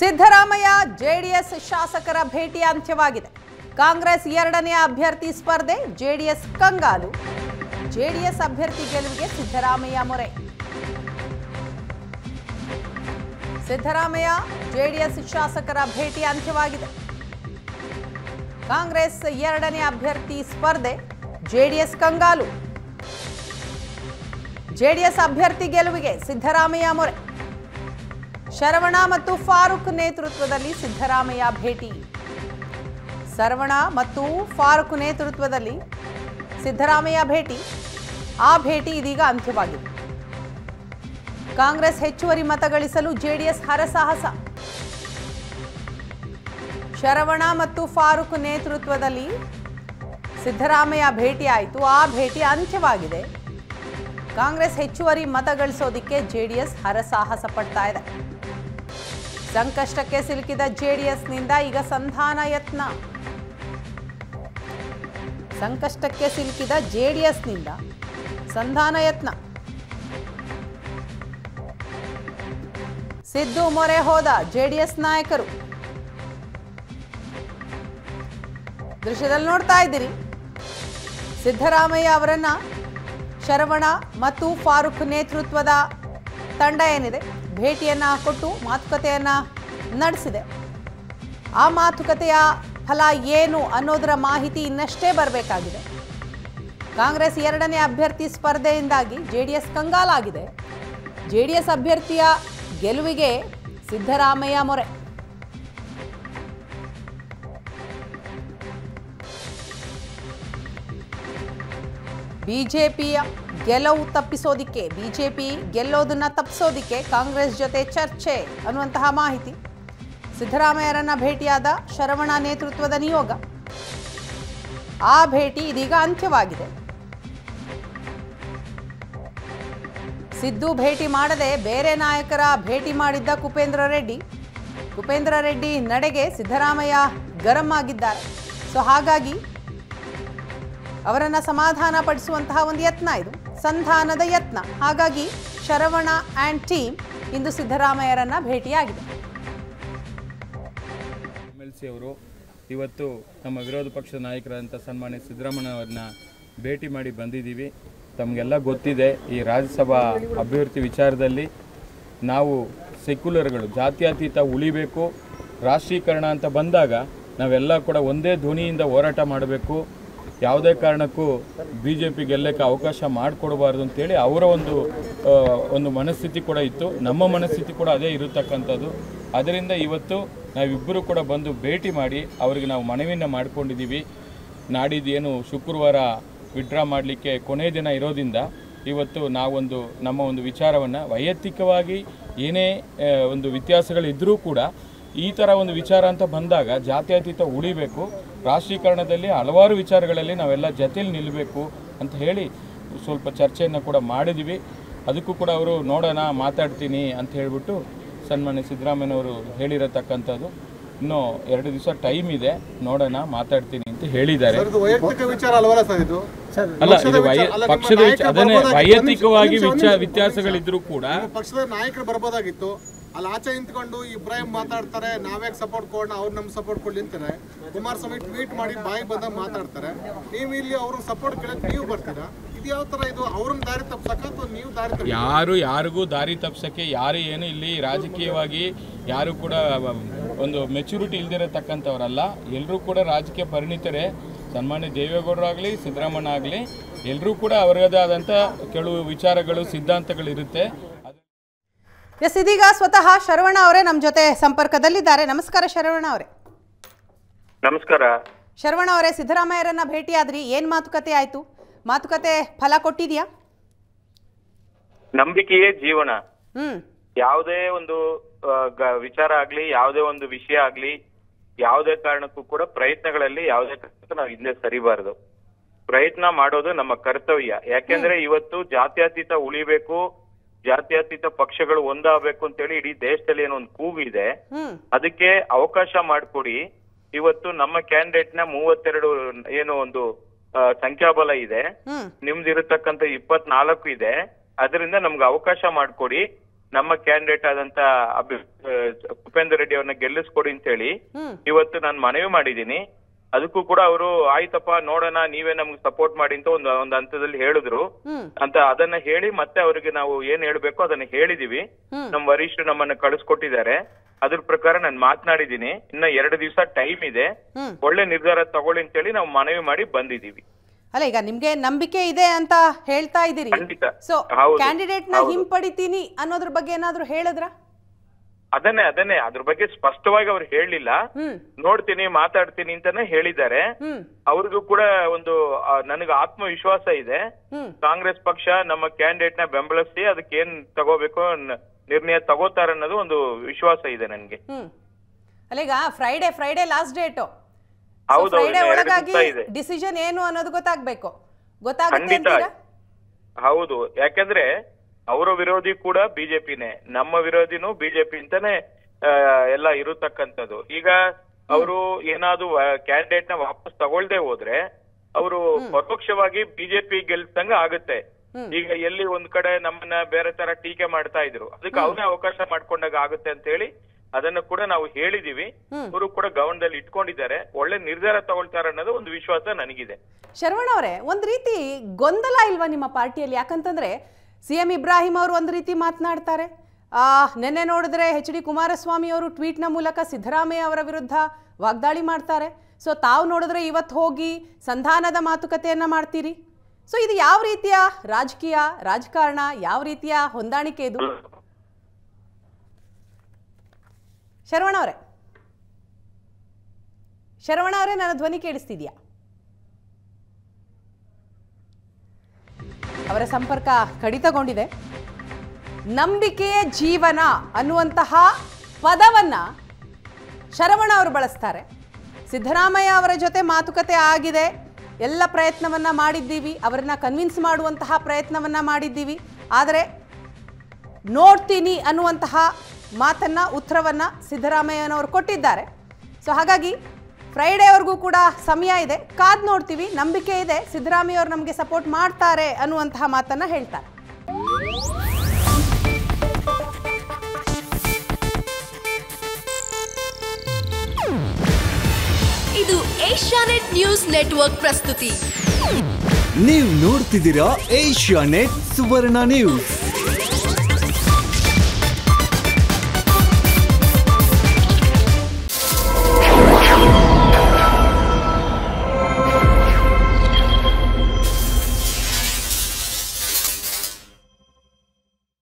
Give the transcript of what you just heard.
Siddaramaiah JDS ಶಾಸಕರ ಭೇಟಿ ಅಂತ್ಯವಾಗಿದೆ. ಕಾಂಗ್ರೆಸ್ ಎರಡನೇ ಅಭ್ಯರ್ಥಿ ಸ್ಪರ್ಧೆ, ಜೆಡಿಎಸ್ ಕಂಗಾಲು. ಜೆಡಿಎಸ್ ಅಭ್ಯರ್ಥಿ ಗೆಲುವಿಗೆ ಸಿದ್ದರಾಮಯ್ಯ ಮೊರೆ. ಸಿದ್ದರಾಮಯ್ಯ ಜೆಡಿಎಸ್ ಶಾಸಕರ ಭೇಟಿ ಅಂತ್ಯವಾಗಿದೆ. ಕಾಂಗ್ರೆಸ್ ಎರಡನೇ ಅಭ್ಯರ್ಥಿ ಸ್ಪರ್ಧೆ, ಜೆಡಿಎಸ್ ಕಂಗಾಲು. ಜೆಡಿಎಸ್ ಅಭ್ಯರ್ಥಿ ಗೆಲುವಿಗೆ ಸಿದ್ದರಾಮಯ್ಯ ಮೊರೆ. ಶರವಣ ಮತ್ತು ಫಾರೂಕ್ ನೇತೃತ್ವದಲ್ಲಿ ಸಿದ್ದರಾಮಯ್ಯ ಭೇಟಿ. ಶರವಣ ಮತ್ತು ಫಾರೂಕ್ ನೇತೃತ್ವದಲ್ಲಿ ಸಿದ್ದರಾಮಯ್ಯ ಭೇಟಿ. ಆ ಭೇಟಿ ಇದೀಗ ಅಂತ್ಯವಾಗಿದೆ. ಕಾಂಗ್ರೆಸ್ ಹೆಚ್ಚುವರಿ ಮತ ಗಳಿಸಲು ಜೆಡಿಎಸ್ ಹರಸಾಹಸ. ಶರವಣ ಮತ್ತು ಫಾರೂಕ್ ನೇತೃತ್ವದಲ್ಲಿ ಸಿದ್ದರಾಮಯ್ಯ ಭೇಟಿ ಆಯಿತು. ಆ ಭೇಟಿ ಅಂತ್ಯವಾಗಿದೆ. ಕಾಂಗ್ರೆಸ್ ಹೆಚ್ಚುವರಿ ಮತ ಗಳಿಸೋದಕ್ಕೆ ಜೆಡಿಎಸ್ ಹರಸಾಹಸ ಪಡ್ತಾ ಇದೆ. ಸಂಕಷ್ಟಕ್ಕೆ ಸಿಲುಕಿದ ಜೆಡಿಎಸ್ನಿಂದ ಈಗ ಸಂಧಾನ ಯತ್ನ. ಸಂಕಷ್ಟಕ್ಕೆ ಸಿಲುಕಿದ ಜೆಡಿಎಸ್ನಿಂದ ಸಂಧಾನ ಯತ್ನ. ಸಿದ್ದು ಮೊರೆ ಹೋದ ಜೆಡಿಎಸ್ ನಾಯಕರು. ದೃಶ್ಯದಲ್ಲಿ ನೋಡ್ತಾ ಇದ್ದೀರಿ, ಸಿದ್ದರಾಮಯ್ಯ ಅವರನ್ನ ಶರವಣ ಮತ್ತು ಫಾರೂಕ್ ನೇತೃತ್ವದ ತಂಡ ಏನಿದೆ ಭೇಟಿಯನ್ನು ಕೊಟ್ಟು ಮಾತುಕತೆಯನ್ನು ನಡೆಸಿದೆ. ಆ ಮಾತುಕತೆಯ ಫಲ ಏನು ಅನ್ನೋದರ ಮಾಹಿತಿ ಇನ್ನಷ್ಟೇ ಬರಬೇಕಾಗಿದೆ. ಕಾಂಗ್ರೆಸ್ ಎರಡನೇ ಅಭ್ಯರ್ಥಿ ಸ್ಪರ್ಧೆಯಿಂದಾಗಿ ಜೆಡಿಎಸ್ ಕಂಗಾಲಾಗಿದೆ. ಜೆಡಿಎಸ್ ಅಭ್ಯರ್ಥಿಯ ಗೆಲುವಿಗೆ ಸಿದ್ದರಾಮಯ್ಯ ಮೊರೆ. ಬಿಜೆಪಿಯ ಗೆಲುವು ತಪ್ಪಿಸೋದಿಕ್ಕೆ, ಬಿಜೆಪಿ ಗೆಲ್ಲೋದನ್ನ ತಪ್ಪಿಸೋದಿಕ್ಕೆ ಕಾಂಗ್ರೆಸ್ ಜೊತೆ ಚರ್ಚೆ ಅನ್ನುವಂತಹ ಮಾಹಿತಿ. ಸಿದ್ದರಾಮಯ್ಯರನ್ನ ಭೇಟಿಯಾದ ಶರವಣ ನೇತೃತ್ವದ ನಿಯೋಗ. ಆ ಭೇಟಿ ಇದೀಗ ಅಂತ್ಯವಾಗಿದೆ. ಸಿದ್ದು ಭೇಟಿ ಮಾಡದೆ ಬೇರೆ ನಾಯಕರ ಭೇಟಿ ಮಾಡಿದ್ದ ಕುಪೇಂದ್ರ ರೆಡ್ಡಿ ನಡೆಗೆ ಸಿದ್ದರಾಮಯ್ಯ ಗರಂ ಆಗಿದ್ದಾರೆ. ಸೊ ಹಾಗಾಗಿ ಅವರನ್ನು ಸಮಾಧಾನ ಪಡಿಸುವಂತಹ ಒಂದು ಯತ್ನ ಇದು, ಸಂಧಾನದ ಯತ್ನ. ಹಾಗಾಗಿ ಶರವಣ ಆ್ಯಂಡ್ ಟೀಮ್ ಇಂದು ಸಿದ್ದರಾಮಯ್ಯರನ್ನು ಭೇಟಿಯಾಗಿದೆ. MLC ಅವರು ಇವತ್ತು ನಮ್ಮ ವಿರೋಧ ಪಕ್ಷದ ನಾಯಕರಂತ ಸನ್ಮಾನ್ಯ ಸಿದ್ದರಾಮಯ್ಯ ಅವರನ್ನ ಭೇಟಿ ಮಾಡಿ ಬಂದಿದ್ದೀವಿ. ತಮಗೆಲ್ಲ ಗೊತ್ತಿದೆ, ಈ ರಾಜ್ಯಸಭಾ ಅಭಿವೃದ್ಧಿ ವಿಚಾರದಲ್ಲಿ ನಾವು ಸೆಕ್ಯುಲರ್ಗಳು ಜಾತ್ಯತೀತ ಉಳಿಬೇಕು. ರಾಷ್ಟ್ರೀಕರಣ ಅಂತ ಬಂದಾಗ ನಾವೆಲ್ಲ ಕೂಡ ಒಂದೇ ಧ್ವನಿಯಿಂದ ಹೋರಾಟ ಮಾಡಬೇಕು. ಯಾವುದೇ ಕಾರಣಕ್ಕೂ ಬಿ ಜೆ ಪಿ ಗೆಲ್ಲಕ್ಕೆ ಅವಕಾಶ ಮಾಡಿಕೊಡಬಾರ್ದು ಅಂತೇಳಿ ಅವರ ಒಂದು ಮನಸ್ಥಿತಿ ಕೂಡ ಇತ್ತು. ನಮ್ಮ ಮನಸ್ಥಿತಿ ಕೂಡ ಅದೇ ಇರತಕ್ಕಂಥದ್ದು. ಅದರಿಂದ ಇವತ್ತು ನಾವಿಬ್ಬರು ಕೂಡ ಬಂದು ಭೇಟಿ ಮಾಡಿ ಅವರಿಗೆ ನಾವು ಮನವಿಯನ್ನು ಮಾಡಿಕೊಂಡಿದ್ದೀವಿ. ನಾಡಿದ್ದೇನು ಶುಕ್ರವಾರ ವಿಡ್ರಾ ಮಾಡಲಿಕ್ಕೆ ಕೊನೆಯ ದಿನ ಇರೋದ್ರಿಂದ ಇವತ್ತು ನಾವೊಂದು ನಮ್ಮ ಒಂದು ವಿಚಾರವನ್ನು ವೈಯಕ್ತಿಕವಾಗಿ ಏನೇ ಒಂದು ವ್ಯತ್ಯಾಸಗಳಿದ್ದರೂ ಕೂಡ ಈ ಥರ ಒಂದು ವಿಚಾರ ಅಂತ ಬಂದಾಗ ಜಾತ್ಯತೀತ ಉಳಿಬೇಕು, ರಾಷ್ಟ್ರೀಕರಣದಲ್ಲಿ ಹಲವಾರು ವಿಚಾರಗಳಲ್ಲಿ ನಾವೆಲ್ಲ ಜತೆಯಲ್ಲಿ ನಿಲ್ಲಬೇಕು ಅಂತ ಹೇಳಿ ಸ್ವಲ್ಪ ಚರ್ಚೆಯನ್ನು ಕೂಡ ಮಾಡಿದ್ದೀವಿ. ಅದಕ್ಕೂ ಕೂಡ ಅವರು ನೋಡೋಣ, ಮಾತಾಡ್ತೀನಿ ಅಂತ ಹೇಳಿಬಿಟ್ಟು ಸನ್ಮಾನ್ಯ ಸಿದ್ದರಾಮಯ್ಯನವರು ಹೇಳಿರತಕ್ಕಂಥದ್ದು. ಇನ್ನೂ 2 ದಿವಸ ಟೈಮ್ ಇದೆ, ನೋಡೋಣ, ಮಾತಾಡ್ತೀನಿ ಅಂತ ಹೇಳಿದ್ದಾರೆ. ಅಲ್ಲ, ಇದು ಪಕ್ಷದ ಅದನ್ನೇ ವೈಯಕ್ತಿಕವಾಗಿ ವ್ಯತ್ಯಾಸಗಳಿದ್ರೂ ಕೂಡ ಪಕ್ಷದ ನಾಯಕರು ಬರ್ಬೋದಾಗಿತ್ತು. ಅಲ್ಲಿ ಆಚೆ ನಿಂತ್ಕೊಂಡು ಇಬ್ರಾಹಿಂ ಮಾತಾಡ್ತಾರೆ, ನಾವೇ ಸಪೋರ್ಟ್ ಕೊಡೋಣ, ಅವ್ರು ನಮ್ಗೆ ಸಪೋರ್ಟ್ ಕೊಡ್ಲಿ ಅಂತಾರೆ. ಕುಮಾರಸ್ವಾಮಿ ಟ್ವೀಟ್ ಮಾಡಿ ಬಾಯಿ ಬಂದ ಮಾತಾಡ್ತಾರೆ. ನೀವು ಇಲ್ಲಿ ಅವ್ರ ಸಪೋರ್ಟ್ ಕೇಳಕ್ಕೆ ನೀವು ಬರ್ತೀರಾ? ಇದು ಯಾವ ಥರ? ಇದು ಅವ್ರನ್ನ ದಾರಿ ತಪ್ಪಿಸಕ್ಕೆ ಅಥವಾ ನೀವು ದಾರಿ ತಪ್ಪ? ಯಾರಿಗೂ ದಾರಿ ತಪ್ಪಿಸಕ್ಕೆ ಯಾರು ಏನು ಇಲ್ಲಿ ರಾಜಕೀಯವಾಗಿ ಯಾರು ಕೂಡ ಒಂದು ಮೆಚುರಿಟಿ ಇಲ್ದಿರತಕ್ಕಂಥವ್ರಲ್ಲ. ಎಲ್ಲರೂ ಕೂಡ ರಾಜಕೀಯ ಪರಿಣಿತರೇ. ಸನ್ಮಾನ್ಯ ದೇವೇಗೌಡರು ಆಗಲಿ, ಸಿದ್ದರಾಮಯ್ಯ ಆಗಲಿ, ಎಲ್ಲರೂ ಕೂಡ ಅವರದೇ ಆದಂಥ ಕೆಲವು ವಿಚಾರಗಳು, ಸಿದ್ಧಾಂತಗಳಿರುತ್ತೆ. ಎಸ್, ಇದೀಗ ಸ್ವತಃ ಶರವಣ ಅವರೇ ನಮ್ಮ ಜೊತೆ ಸಂಪರ್ಕದಲ್ಲಿದ್ದಾರೆ. ನಮಸ್ಕಾರ ಶರವಣ ಅವರೇ. ನಮಸ್ಕಾರ ಶರವಣ ಅವರೇ, ಸಿದ್ದರಾಮಯ್ಯರನ್ನ ಭೇಟಿಯಾದ್ರಿ, ಏನ್ ಮಾತುಕತೆ ಆಯ್ತು? ಮಾತುಕತೆ ಫಲ ಕೊಟ್ಟಿದ್ಯಾ? ನಂಬಿಕೆಯೇ ಜೀವನ. ಯಾವುದೇ ಒಂದು ವಿಚಾರ ಆಗ್ಲಿ, ಯಾವುದೇ ಒಂದು ವಿಷಯ ಆಗ್ಲಿ, ಯಾವುದೇ ಕಾರಣಕ್ಕೂ ಕೂಡ ಪ್ರಯತ್ನಗಳಲ್ಲಿ ಯಾವುದೇ ಕಾರಣಕ್ಕೂ ನಾವು ಹಿಂದೆ ಸರಿಬಾರದು. ಪ್ರಯತ್ನ ಮಾಡೋದು ನಮ್ಮ ಕರ್ತವ್ಯ. ಯಾಕೆಂದ್ರೆ ಇವತ್ತು ಜಾತ್ಯತೀತ ಉಳಿಬೇಕು, ಜಾತ್ಯತೀತ ಪಕ್ಷಗಳು ಒಂದಾಗಬೇಕು ಅಂತೇಳಿ ಇಡೀ ದೇಶದಲ್ಲಿ ಏನೋ ಒಂದು ಕೂಗಿದೆ. ಅದಕ್ಕೆ ಅವಕಾಶ ಮಾಡಿಕೊಡಿ. ಇವತ್ತು ನಮ್ಮ ಕ್ಯಾಂಡಿಡೇಟ್ ನ 32 ಏನೋ ಒಂದು ಸಂಖ್ಯಾಬಲ ಇದೆ, ನಿಮ್ದಿರತಕ್ಕಂಥ 24 ಇದೆ. ಅದರಿಂದ ನಮ್ಗೆ ಅವಕಾಶ ಮಾಡಿಕೊಡಿ. ನಮ್ಮ ಕ್ಯಾಂಡಿಡೇಟ್ ಆದಂತ ಕುಪೇಂದ್ರ ರೆಡ್ಡಿ ಅವರನ್ನ ಗೆಲ್ಲಿಸ್ಕೊಡಿ ಅಂತ ಹೇಳಿ ಇವತ್ತು ನಾನು ಮನವಿ ಮಾಡಿದೀನಿ. ಅದಕ್ಕೂ ಕೂಡ ಅವರು ಆಯ್ತಪ್ಪ ನೋಡೋಣ ನೀವೇ ನಮ್ಗೆ ಸಪೋರ್ಟ್ ಮಾಡಿ ಅಂತ ಒಂದು ಹಂತದಲ್ಲಿ ಹೇಳಿದ್ರು ಅಂತ ಅದನ್ನ ಹೇಳಿ ಮತ್ತೆ ಅವರಿಗೆ ನಾವು ಏನ್ ಹೇಳ್ಬೇಕು ಅದನ್ನ ಹೇಳಿದೀವಿ. ನಮ್ಮ ವರಿಷ್ಠರು ನಮ್ಮನ್ನ ಕಳಿಸ್ಕೊಟ್ಟಿದ್ದಾರೆ, ಅದ್ರ ಪ್ರಕಾರ ನಾನು ಮಾತನಾಡಿದೀನಿ. ಇನ್ನ 2 ದಿವಸ ಟೈಮ್ ಇದೆ, ಒಳ್ಳೆ ನಿರ್ಧಾರ ತಗೊಳ್ಳಿ ಅಂತ ಹೇಳಿ ನಾವು ಮನವಿ ಮಾಡಿ ಬಂದಿದೀವಿ. ಅಲ್ಲ ಈಗ ನಿಮ್ಗೆ ನಂಬಿಕೆ ಇದೆ ಅಂತ ಹೇಳ್ತಾ ಇದ್ದೀರಿ, ಸೊ ಕ್ಯಾಂಡಿಡೇಟ್ ನ ಹಿಂಪಡಿತೀನಿ ಅನ್ನೋದ್ರ ಬಗ್ಗೆ ಏನಾದ್ರೂ ಹೇಳಿದ್ರಾ? ಅದನ್ನೇ ಅದ್ರ ಬಗ್ಗೆ ಸ್ಪಷ್ಟವಾಗಿ ಅವ್ರು ಹೇಳಲಿಲ್ಲ. ನೋಡ್ತೀನಿ ಮಾತಾಡ್ತೀನಿ ಅಂತಾನೆ ಹೇಳಿದ್ದಾರೆ. ಅವ್ರಿಗೂ ಕೂಡ ಒಂದು ನನಗೆ ಆತ್ಮವಿಶ್ವಾಸ ಇದೆ, ಕಾಂಗ್ರೆಸ್ ಪಕ್ಷ ನಮ್ಮ ಕ್ಯಾಂಡಿಡೇಟ್ ನ ಬೆಂಬಲಿಸಿ ಅದಕ್ಕೆ ಏನ್ ತಗೋಬೇಕು ನಿರ್ಣಯ ತಗೋತಾರೆ ಅನ್ನೋದು ಒಂದು ವಿಶ್ವಾಸ ಇದೆ ನನಗೆ. ಅಲ್ಲಿಗ ಫ್ರೈಡೆ ಲಾಸ್ಟ್ ಡೇಟ್, ಫ್ರೈಡೆ ಒಳಗಾಗಿ ಡಿಸಿಷನ್ ಏನು ಅನ್ನೋದು ಗೊತ್ತಾಗ್ಬೇಕು. ಗೊತ್ತಾಗುತ್ತೆ ಅಂತೀರಾ? ಹೌದು, ಯಾಕಂದ್ರೆ ಅವರ ವಿರೋಧಿ ಕೂಡ ಬಿಜೆಪಿನೇ, ನಮ್ಮ ವಿರೋಧಿನೂ ಬಿಜೆಪಿ ಅಂತಾನೆ ಎಲ್ಲ ಇರತಕ್ಕಂಥದ್ದು. ಈಗ ಅವರು ಏನಾದ್ರು ಕ್ಯಾಂಡಿಡೇಟ್ ನ ವಾಪಸ್ ತಗೊಳ್ದೆ ಹೋದ್ರೆ ಅವರು ಪರೋಕ್ಷವಾಗಿ ಬಿಜೆಪಿ ಗೆಲ್ತಂಗ ಆಗುತ್ತೆ. ಈಗ ಎಲ್ಲಿ ಒಂದ್ ಕಡೆ ನಮ್ಮನ್ನ ಬೇರೆ ತರ ಟೀಕೆ ಮಾಡ್ತಾ ಇದ್ರು, ಅದಕ್ಕೆ ಅವನೇ ಅವಕಾಶ ಮಾಡ್ಕೊಂಡಾಗ ಆಗುತ್ತೆ ಅಂತ ಹೇಳಿ ಅದನ್ನು ಕೂಡ ನಾವು ಹೇಳಿದೀವಿ. ಅವರು ಕೂಡ ಗೌನದಲ್ಲಿ ಇಟ್ಕೊಂಡಿದ್ದಾರೆ, ಒಳ್ಳೆ ನಿರ್ಧಾರ ತಗೊಳ್ತಾರೆ ಅನ್ನೋದು ಒಂದು ವಿಶ್ವಾಸ ನನಗಿದೆ. ಶರವಣ ಅವರೇ, ಒಂದ್ ರೀತಿ ಗೊಂದಲ ಇಲ್ವಾ ನಿಮ್ಮ ಪಾರ್ಟಿಯಲ್ಲಿ? ಯಾಕಂತಂದ್ರೆ ಸಿಎಂ ಇಬ್ರಾಹಿಂ ಅವರು ಒಂದು ರೀತಿ ಮಾತನಾಡ್ತಾರೆ, ನೆನ್ನೆ ನೋಡಿದ್ರೆ ಎಚ್ ಡಿ ಕುಮಾರಸ್ವಾಮಿ ಅವರು ಟ್ವೀಟ್ನ ಮೂಲಕ ಸಿದ್ದರಾಮಯ್ಯ ಅವರ ವಿರುದ್ಧ ವಾಗ್ದಾಳಿ ಮಾಡ್ತಾರೆ. ಸೊ ತಾವು ನೋಡಿದ್ರೆ ಇವತ್ತು ಹೋಗಿ ಸಂಧಾನದ ಮಾತುಕತೆಯನ್ನ ಮಾಡ್ತೀರಿ. ಸೊ ಇದು ಯಾವ ರೀತಿಯ ರಾಜಕೀಯ ರಾಜಕಾರಣ, ಯಾವ ರೀತಿಯ ಹೊಂದಾಣಿಕೆ ಇದು? ಶರವಣ ಅವರೇ ನನ್ನ ಧ್ವನಿ ಕೇಳಿಸ್ತಿದ್ಯಾ? ಅವರ ಸಂಪರ್ಕ ಕಡಿತಗೊಂಡಿದೆ. ನಂಬಿಕೆಯ ಜೀವನ ಅನ್ನುವಂತಹ ಪದವನ್ನ ಶರವಣ ಅವರು ಬಳಸ್ತಾರೆ. ಸಿದ್ದರಾಮಯ್ಯ ಅವರ ಜೊತೆ ಮಾತುಕತೆ ಆಗಿದೆ, ಎಲ್ಲ ಪ್ರಯತ್ನವನ್ನ ಮಾಡಿದ್ದೀವಿ, ಅವರನ್ನ ಕನ್ವಿನ್ಸ್ ಮಾಡುವಂತಹ ಪ್ರಯತ್ನವನ್ನ ಮಾಡಿದ್ದೀವಿ, ಆದರೆ ನೋಡ್ತೀನಿ ಅನ್ನುವಂತಹ ಮಾತನ್ನ ಉತ್ತರವನ್ನ ಸಿದ್ದರಾಮಯ್ಯನವರು ಕೊಟ್ಟಿದ್ದಾರೆ. ಸೊ ಹಾಗಾಗಿ ಫ್ರೈಡೆವರೆಗೂ ಕೂಡ ಸಮಯ ಇದೆ, ಕಾದ್ ನೋಡ್ತೀವಿ, ನಂಬಿಕೆ ಇದೆ ಸಿದ್ದರಾಮಯ್ಯ ಅವರು ನಮಗೆ ಸಪೋರ್ಟ್ ಮಾಡ್ತಾರೆ ಅನ್ನುವಂತಹ ಮಾತನ್ನ ಹೇಳ್ತಾರೆ. ಇದು ಏಷ್ಯಾನೆಟ್ ನ್ಯೂಸ್ ನೆಟ್ವರ್ಕ್ ಪ್ರಸ್ತುತಿ. ನೀವು ನೋಡ್ತಿದ್ದೀರಾ ಏಷ್ಯಾನೆಟ್ ಸುವರ್ಣ ನ್ಯೂಸ್.